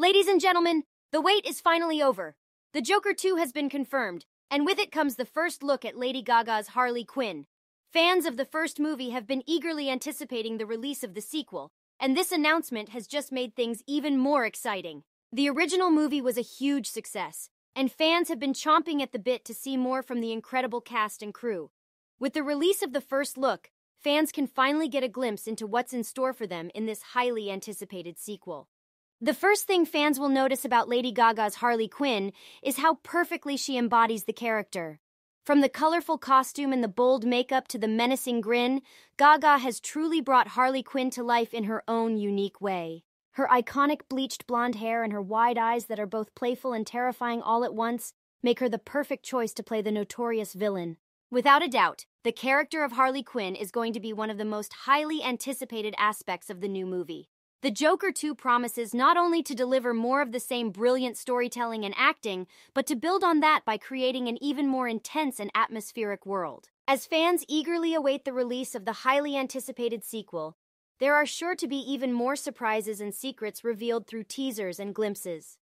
Ladies and gentlemen, the wait is finally over. The Joker 2 has been confirmed, and with it comes the first look at Lady Gaga's Harley Quinn. Fans of the first movie have been eagerly anticipating the release of the sequel, and this announcement has just made things even more exciting. The original movie was a huge success, and fans have been chomping at the bit to see more from the incredible cast and crew. With the release of the first look, fans can finally get a glimpse into what's in store for them in this highly anticipated sequel. The first thing fans will notice about Lady Gaga's Harley Quinn is how perfectly she embodies the character. From the colorful costume and the bold makeup to the menacing grin, Gaga has truly brought Harley Quinn to life in her own unique way. Her iconic bleached blonde hair and her wide eyes that are both playful and terrifying all at once make her the perfect choice to play the notorious villain. Without a doubt, the character of Harley Quinn is going to be one of the most highly anticipated aspects of the new movie. The Joker 2 promises not only to deliver more of the same brilliant storytelling and acting, but to build on that by creating an even more intense and atmospheric world. As fans eagerly await the release of the highly anticipated sequel, there are sure to be even more surprises and secrets revealed through teasers and glimpses.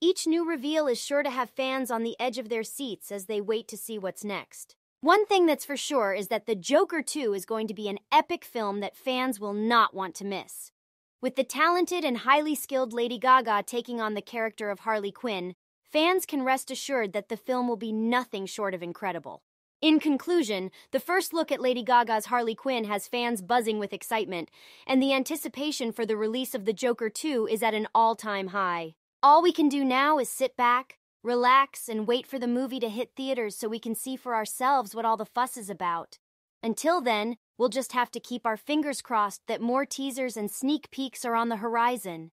Each new reveal is sure to have fans on the edge of their seats as they wait to see what's next. One thing that's for sure is that The Joker 2 is going to be an epic film that fans will not want to miss. With the talented and highly skilled Lady Gaga taking on the character of Harley Quinn, fans can rest assured that the film will be nothing short of incredible. In conclusion, the first look at Lady Gaga's Harley Quinn has fans buzzing with excitement, and the anticipation for the release of The Joker 2 is at an all-time high. All we can do now is sit back, relax, and wait for the movie to hit theaters so we can see for ourselves what all the fuss is about. Until then, we'll just have to keep our fingers crossed that more teasers and sneak peeks are on the horizon.